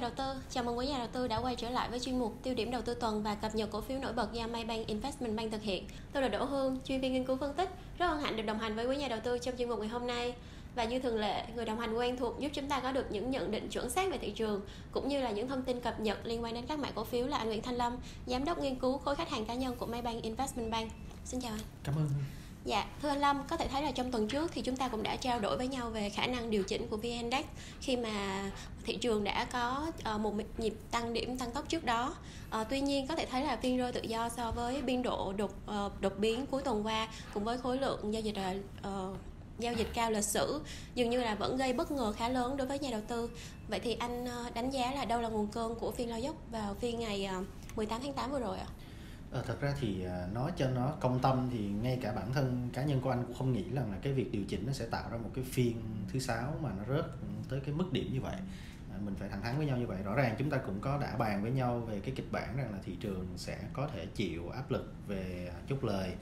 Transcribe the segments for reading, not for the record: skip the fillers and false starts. nhà đầu tư, chào mừng quý nhà đầu tư đã quay trở lại với chuyên mục tiêu điểm đầu tư tuần và cập nhật cổ phiếu nổi bật do Maybank Investment Bank thực hiện. Tôi là Đỗ Hương, chuyên viên nghiên cứu phân tích, rất hân hạnh được đồng hành với quý nhà đầu tư trong chuyên mục ngày hôm nay. Và như thường lệ, người đồng hành quen thuộc giúp chúng ta có được những nhận định chuẩn xác về thị trường cũng như là những thông tin cập nhật liên quan đến các mã cổ phiếu là anh Nguyễn Thanh Lâm, giám đốc nghiên cứu khối khách hàng cá nhân của Maybank Investment Bank. Xin chào anh. Cảm ơn. Dạ, thưa anh Lâm, có thể thấy là trong tuần trước thì chúng ta cũng đã trao đổi với nhau về khả năng điều chỉnh của VN-Index khi mà thị trường đã có một nhịp tăng điểm tăng tốc trước đó. Tuy nhiên có thể thấy là phiên rơi tự do so với biên độ đột biến cuối tuần qua cùng với khối lượng giao dịch cao lịch sử dường như là vẫn gây bất ngờ khá lớn đối với nhà đầu tư. Vậy thì anh đánh giá là đâu là nguồn cơn của phiên lao dốc vào phiên ngày 18 tháng 8 vừa rồi ạ? Thật ra thì nói cho nó công tâm thì ngay cả bản thân cá nhân của anh cũng không nghĩ rằng là cái việc điều chỉnh nó sẽ tạo ra một cái phiên thứ 6 mà nó rớt tới cái mức điểm như vậy. Mình phải thẳng thắn với nhau như vậy. Rõ ràng chúng ta cũng có đã bàn với nhau về cái kịch bản rằng là thị trường sẽ có thể chịu áp lực về chốt lời.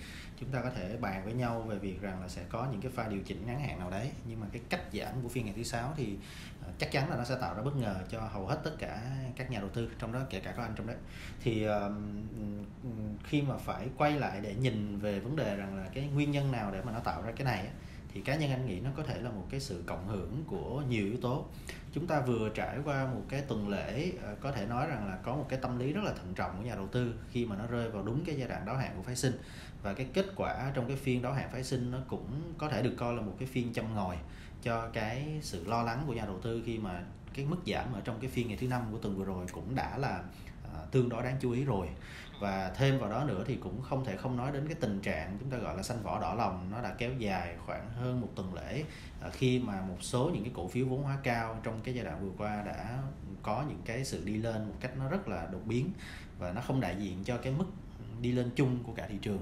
Chúng ta có thể bàn với nhau về việc rằng là sẽ có những cái pha điều chỉnh ngắn hạn nào đấy. Nhưng mà cái cách giảm của phiên ngày thứ 6 thì chắc chắn là nó sẽ tạo ra bất ngờ cho hầu hết tất cả các nhà đầu tư, trong đó kể cả có anh trong đấy. Thì khi mà phải quay lại để nhìn về vấn đề rằng là cái nguyên nhân nào để mà nó tạo ra cái này thì cá nhân anh nghĩ nó có thể là một cái sự cộng hưởng của nhiều yếu tố. Chúng ta vừa trải qua một cái tuần lễ có thể nói rằng là có một cái tâm lý rất là thận trọng của nhà đầu tư khi mà nó rơi vào đúng cái giai đoạn đáo hạn của phái sinh, và cái kết quả trong cái phiên đáo hạn phái sinh nó cũng có thể được coi là một cái phiên châm ngòi cho cái sự lo lắng của nhà đầu tư khi mà cái mức giảm ở trong cái phiên ngày thứ 5 của tuần vừa rồi cũng đã là tương đối đáng chú ý rồi. Và thêm vào đó nữa thì cũng không thể không nói đến cái tình trạng chúng ta gọi là xanh vỏ đỏ lòng, nó đã kéo dài khoảng hơn một tuần lễ khi mà một số những cái cổ phiếu vốn hóa cao trong cái giai đoạn vừa qua đã có những cái sự đi lên một cách nó rất là đột biến và nó không đại diện cho cái mức đi lên chung của cả thị trường.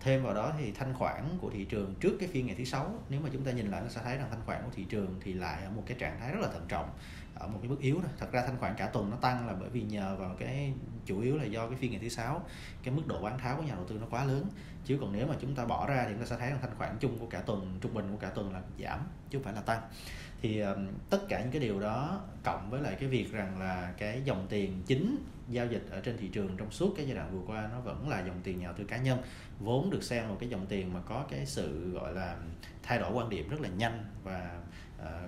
Thêm vào đó thì thanh khoản của thị trường trước cái phiên ngày thứ 6, nếu mà chúng ta nhìn lại nó sẽ thấy rằng thanh khoản của thị trường thì lại ở một cái trạng thái rất là thận trọng, ở một cái mức yếu thôi. Thật ra thanh khoản cả tuần nó tăng là bởi vì nhờ vào cái chủ yếu là do cái phiên ngày thứ 6 cái mức độ bán tháo của nhà đầu tư nó quá lớn, chứ còn nếu mà chúng ta bỏ ra thì chúng ta sẽ thấy rằng thanh khoản chung của cả tuần, trung bình của cả tuần là giảm chứ không phải là tăng. Thì tất cả những cái điều đó cộng với lại cái việc rằng là cái dòng tiền chính giao dịch ở trên thị trường trong suốt cái giai đoạn vừa qua nó vẫn là dòng tiền nhà đầu tư cá nhân, vốn được xem một cái dòng tiền mà có cái sự gọi là thay đổi quan điểm rất là nhanh và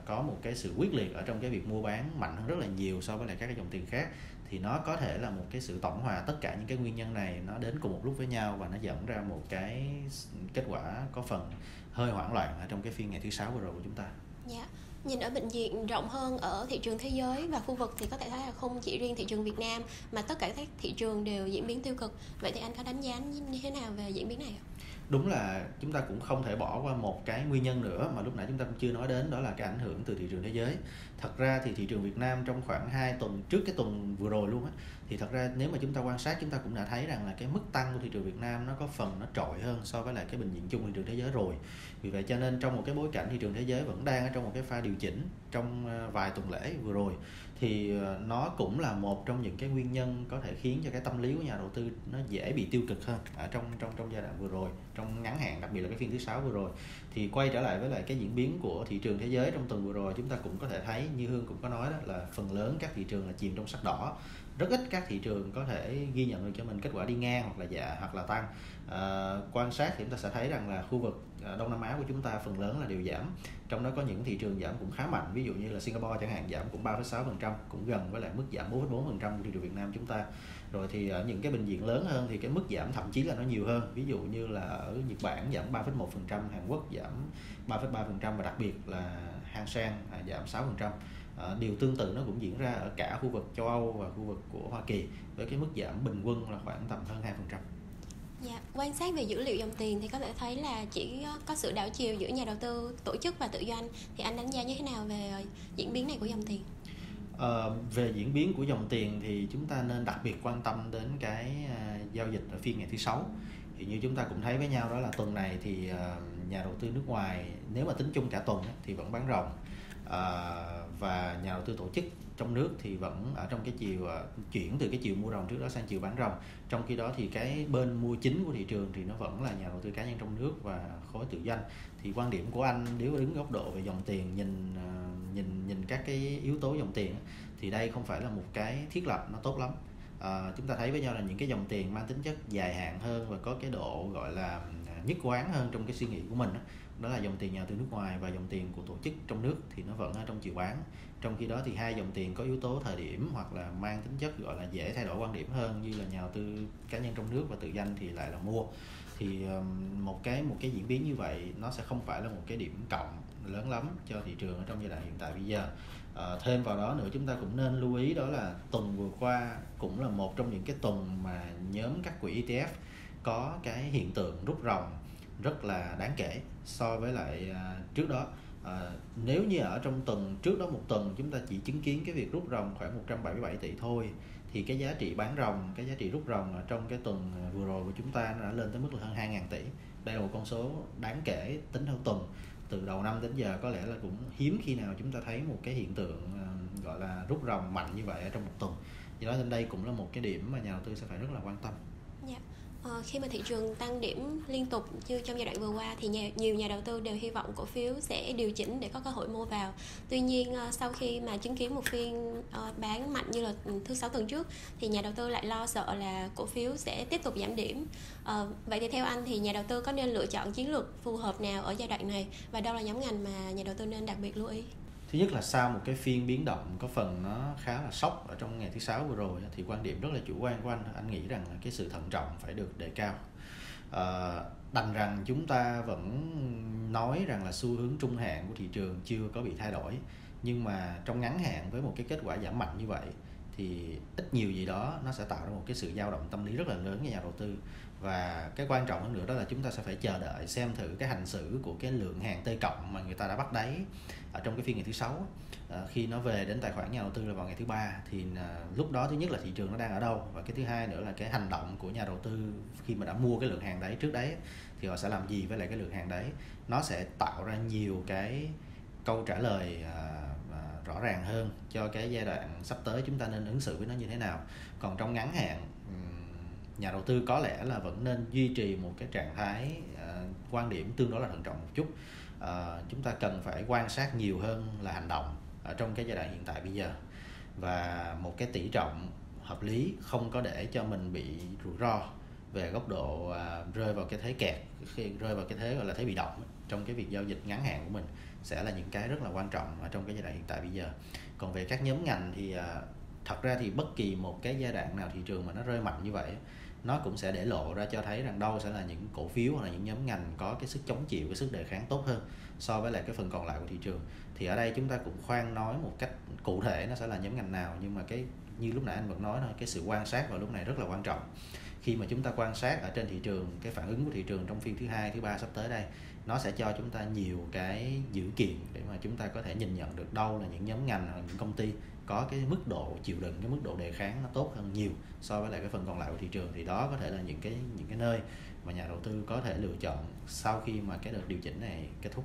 có một cái sự quyết liệt ở trong cái việc mua bán mạnh hơn rất là nhiều so với lại các cái dòng tiền khác. Thì nó có thể là một cái sự tổng hòa tất cả những cái nguyên nhân này nó đến cùng một lúc với nhau và nó dẫn ra một cái kết quả có phần hơi hoảng loạn ở trong cái phiên ngày thứ 6 vừa rồi của chúng ta. Yeah. Nhìn ở bệnh viện rộng hơn ở thị trường thế giới và khu vực thì có thể thấy là không chỉ riêng thị trường Việt Nam mà tất cả các thị trường đều diễn biến tiêu cực. Vậy thì anh có đánh giá như thế nào về diễn biến này ạ? Đúng là chúng ta cũng không thể bỏ qua một cái nguyên nhân nữa mà lúc nãy chúng ta cũng chưa nói đến, đó là cái ảnh hưởng từ thị trường thế giới. Thật ra thì thị trường Việt Nam trong khoảng 2 tuần trước cái tuần vừa rồi luôn á, thì thật ra nếu mà chúng ta quan sát chúng ta cũng đã thấy rằng là cái mức tăng của thị trường Việt Nam nó có phần nó trội hơn so với lại cái bình diện chung thị trường thế giới rồi. Vì vậy cho nên trong một cái bối cảnh thị trường thế giới vẫn đang ở trong một cái pha điều chỉnh trong vài tuần lễ vừa rồi thì nó cũng là một trong những cái nguyên nhân có thể khiến cho cái tâm lý của nhà đầu tư nó dễ bị tiêu cực hơn ở trong giai đoạn vừa rồi, trong ngắn hạn, đặc biệt là cái phiên thứ 6 vừa rồi. Thì quay trở lại với lại cái diễn biến của thị trường thế giới trong tuần vừa rồi, chúng ta cũng có thể thấy như Hương cũng có nói đó là phần lớn các thị trường là chìm trong sắc đỏ, rất ít các thị trường có thể ghi nhận được cho mình kết quả đi ngang hoặc là dạ hoặc là tăng. Quan sát thì chúng ta sẽ thấy rằng là khu vực Đông Nam Á của chúng ta phần lớn là đều giảm, trong đó có những thị trường giảm cũng khá mạnh, ví dụ như là Singapore chẳng hạn, giảm cũng 3,6%, cũng gần với lại mức giảm 4,4% của thị trường Việt Nam chúng ta. Rồi thì ở những cái bệnh viện lớn hơn thì cái mức giảm thậm chí là nó nhiều hơn, ví dụ như là ở Nhật Bản giảm 3,1%, Hàn Quốc giảm 3,3% và đặc biệt là Hang Seng giảm 6%. Điều tương tự nó cũng diễn ra ở cả khu vực châu Âu và khu vực của Hoa Kỳ với cái mức giảm bình quân là khoảng tầm hơn 2%. Dạ, quan sát về dữ liệu dòng tiền thì có thể thấy là chỉ có sự đảo chiều giữa nhà đầu tư tổ chức và tự doanh. Thì anh đánh giá như thế nào về diễn biến này của dòng tiền? Về diễn biến của dòng tiền thì chúng ta nên đặc biệt quan tâm đến cái giao dịch ở phiên ngày thứ 6. Thì như chúng ta cũng thấy với nhau đó là tuần này thì nhà đầu tư nước ngoài nếu mà tính chung cả tuần thì vẫn bán ròng, và nhà đầu tư tổ chức trong nước thì vẫn ở trong cái chiều chuyển từ cái chiều mua ròng trước đó sang chiều bán ròng. Trong khi đó thì cái bên mua chính của thị trường thì nó vẫn là nhà đầu tư cá nhân trong nước và khối tự doanh. Thì quan điểm của anh nếu đứng góc độ về dòng tiền, nhìn các cái yếu tố dòng tiền thì đây không phải là một cái thiết lập nó tốt lắm. Chúng ta thấy với nhau là những cái dòng tiền mang tính chất dài hạn hơn và có cái độ gọi là nhất quán hơn trong cái suy nghĩ của mình đó, đó là dòng tiền nhà đầu tư nước ngoài và dòng tiền của tổ chức trong nước thì nó vẫn ở trong chiều bán. Trong khi đó thì hai dòng tiền có yếu tố thời điểm hoặc là mang tính chất gọi là dễ thay đổi quan điểm hơn như là nhà đầu tư cá nhân trong nước và tự doanh thì lại là mua. Thì một cái diễn biến như vậy nó sẽ không phải là một cái điểm cộng lớn lắm cho thị trường ở trong giai đoạn hiện tại bây giờ. Thêm vào đó nữa, chúng ta cũng nên lưu ý đó là tuần vừa qua cũng là một trong những cái tuần mà nhóm các quỹ ETF có cái hiện tượng rút ròng rất là đáng kể so với lại trước đó. Nếu như ở trong tuần trước đó một tuần chúng ta chỉ chứng kiến cái việc rút ròng khoảng 177 tỷ thôi thì cái giá trị bán ròng, cái giá trị rút ròng ở trong cái tuần vừa rồi của chúng ta nó đã lên tới mức là hơn 2.000 tỷ. Đây là một con số đáng kể tính theo tuần. Từ đầu năm đến giờ có lẽ là cũng hiếm khi nào chúng ta thấy một cái hiện tượng gọi là rút ròng mạnh như vậy ở trong một tuần. Do đó nên đây cũng là một cái điểm mà nhà đầu tư sẽ phải rất là quan tâm. Yeah. Khi mà thị trường tăng điểm liên tục như trong giai đoạn vừa qua thì nhiều nhà đầu tư đều hy vọng cổ phiếu sẽ điều chỉnh để có cơ hội mua vào. Tuy nhiên sau khi mà chứng kiến một phiên bán mạnh như là thứ Sáu tuần trước thì nhà đầu tư lại lo sợ là cổ phiếu sẽ tiếp tục giảm điểm. Vậy thì theo anh thì nhà đầu tư có nên lựa chọn chiến lược phù hợp nào ở giai đoạn này và đâu là nhóm ngành mà nhà đầu tư nên đặc biệt lưu ý? Thứ nhất là sau một cái phiên biến động có phần nó khá là sốc ở trong ngày thứ Sáu vừa rồi thì quan điểm rất là chủ quan của anh nghĩ rằng là cái sự thận trọng phải được đề cao. Đành rằng chúng ta vẫn nói rằng là xu hướng trung hạn của thị trường chưa có bị thay đổi, nhưng mà trong ngắn hạn với một cái kết quả giảm mạnh như vậy thì ít nhiều gì đó nó sẽ tạo ra một cái sự dao động tâm lý rất là lớn cho nhà đầu tư. Và cái quan trọng hơn nữa đó là chúng ta sẽ phải chờ đợi xem thử cái hành xử của cái lượng hàng T cộng mà người ta đã bắt đáy ở trong cái phiên ngày thứ Sáu, khi nó về đến tài khoản nhà đầu tư là vào ngày thứ Ba, thì lúc đó thứ nhất là thị trường nó đang ở đâu, và cái thứ hai nữa là cái hành động của nhà đầu tư khi mà đã mua cái lượng hàng đấy trước đấy thì họ sẽ làm gì với lại cái lượng hàng đấy. Nó sẽ tạo ra nhiều cái câu trả lời rõ ràng hơn cho cái giai đoạn sắp tới chúng ta nên ứng xử với nó như thế nào. Còn trong ngắn hạn, nhà đầu tư có lẽ là vẫn nên duy trì một cái trạng thái quan điểm tương đối là thận trọng một chút. Chúng ta cần phải quan sát nhiều hơn là hành động ở trong cái giai đoạn hiện tại bây giờ, và một cái tỷ trọng hợp lý, không có để cho mình bị rủi ro về góc độ rơi vào cái thế kẹt, rơi vào cái thế gọi là thế bị động trong cái việc giao dịch ngắn hạn của mình sẽ là những cái rất là quan trọng ở trong cái giai đoạn hiện tại bây giờ. Còn về các nhóm ngành thì thật ra thì bất kỳ một cái giai đoạn nào thị trường mà nó rơi mạnh như vậy nó cũng sẽ để lộ ra cho thấy rằng đâu sẽ là những cổ phiếu hoặc là những nhóm ngành có cái sức chống chịu, cái sức đề kháng tốt hơn so với lại cái phần còn lại của thị trường. Thì ở đây chúng ta cũng khoan nói một cách cụ thể nó sẽ là nhóm ngành nào, nhưng mà cái như lúc nãy anh vẫn nói thôi, cái sự quan sát vào lúc này rất là quan trọng. Khi mà chúng ta quan sát ở trên thị trường, cái phản ứng của thị trường trong phiên thứ Hai, thứ Ba sắp tới đây, nó sẽ cho chúng ta nhiều cái dữ kiện để mà chúng ta có thể nhìn nhận được đâu là những nhóm ngành hoặc những công ty có cái mức độ chịu đựng, cái mức độ đề kháng nó tốt hơn nhiều so với lại cái phần còn lại của thị trường. Thì đó có thể là những cái nơi mà nhà đầu tư có thể lựa chọn sau khi mà cái đợt điều chỉnh này kết thúc.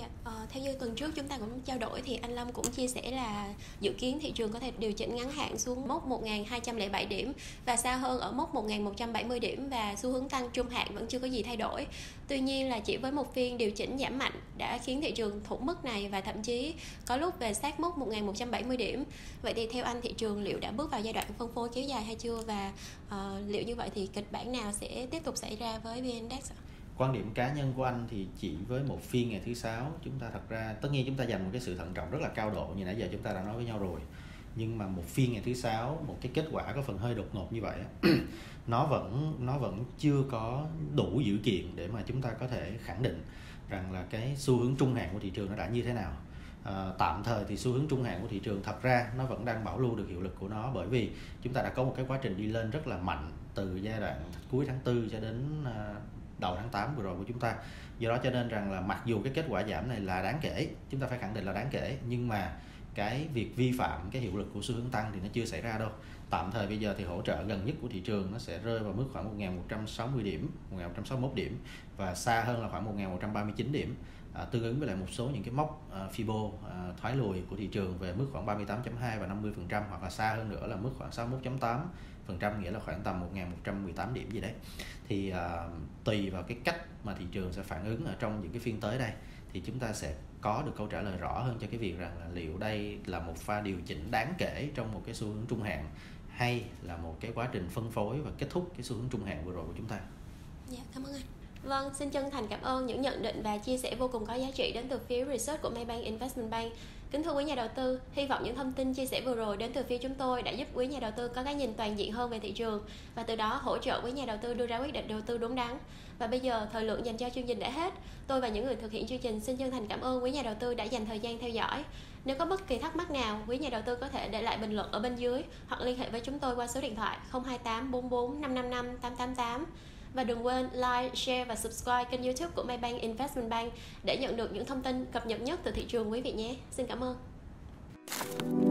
Yeah. Theo như tuần trước chúng ta cũng trao đổi thì anh Lâm cũng chia sẻ là dự kiến thị trường có thể điều chỉnh ngắn hạn xuống mốc 1.207 điểm và xa hơn ở mốc 1.170 điểm, và xu hướng tăng trung hạn vẫn chưa có gì thay đổi. Tuy nhiên là chỉ với một phiên điều chỉnh giảm mạnh đã khiến thị trường thủng mức này và thậm chí có lúc về sát mốc 1.170 điểm. Vậy thì theo anh thị trường liệu đã bước vào giai đoạn phân phối kéo dài hay chưa, và liệu như vậy thì kịch bản nào sẽ tiếp tục xảy ra với VN-Index ạ? Quan điểm cá nhân của anh thì chỉ với một phiên ngày thứ Sáu, chúng ta thật ra tất nhiên chúng ta dành một cái sự thận trọng rất là cao độ như nãy giờ chúng ta đã nói với nhau rồi, nhưng mà một phiên ngày thứ Sáu, một cái kết quả có phần hơi đột ngột như vậy nó vẫn chưa có đủ dữ kiện để mà chúng ta có thể khẳng định rằng là cái xu hướng trung hạn của thị trường nó đã như thế nào. Tạm thời thì xu hướng trung hạn của thị trường thật ra nó vẫn đang bảo lưu được hiệu lực của nó, bởi vì chúng ta đã có một cái quá trình đi lên rất là mạnh từ giai đoạn cuối tháng 4 cho đến đầu tháng 8 vừa rồi của chúng ta. Do đó cho nên rằng là mặc dù cái kết quả giảm này là đáng kể, chúng ta phải khẳng định là đáng kể, nhưng mà cái việc vi phạm cái hiệu lực của xu hướng tăng thì nó chưa xảy ra đâu. Tạm thời bây giờ thì hỗ trợ gần nhất của thị trường nó sẽ rơi vào mức khoảng 1.160 điểm, 1.161 điểm và xa hơn là khoảng 1.139 điểm, tương ứng với lại một số những cái mốc Fibo thoái lùi của thị trường về mức khoảng 38.2 và 50%, hoặc là xa hơn nữa là mức khoảng 61.8%, nghĩa là khoảng tầm 1.118 điểm gì đấy. Thì tùy vào cái cách mà thị trường sẽ phản ứng ở trong những cái phiên tới đây thì chúng ta sẽ có được câu trả lời rõ hơn cho cái việc rằng là liệu đây là một pha điều chỉnh đáng kể trong một cái xu hướng trung hạn hay là một cái quá trình phân phối và kết thúc cái xu hướng trung hạn vừa rồi của chúng ta. Dạ, cảm ơn anh. Vâng, xin chân thành cảm ơn những nhận định và chia sẻ vô cùng có giá trị đến từ phía research của Maybank Investment Bank. Kính thưa quý nhà đầu tư, hy vọng những thông tin chia sẻ vừa rồi đến từ phía chúng tôi đã giúp quý nhà đầu tư có cái nhìn toàn diện hơn về thị trường và từ đó hỗ trợ quý nhà đầu tư đưa ra quyết định đầu tư đúng đắn. Và bây giờ thời lượng dành cho chương trình đã hết. Tôi và những người thực hiện chương trình xin chân thành cảm ơn quý nhà đầu tư đã dành thời gian theo dõi. Nếu có bất kỳ thắc mắc nào, quý nhà đầu tư có thể để lại bình luận ở bên dưới hoặc liên hệ với chúng tôi qua số điện thoại 028 44 555 888. Và đừng quên like, share và subscribe kênh YouTube của Maybank Investment Bank để nhận được những thông tin cập nhật nhất từ thị trường quý vị nhé. Xin cảm ơn.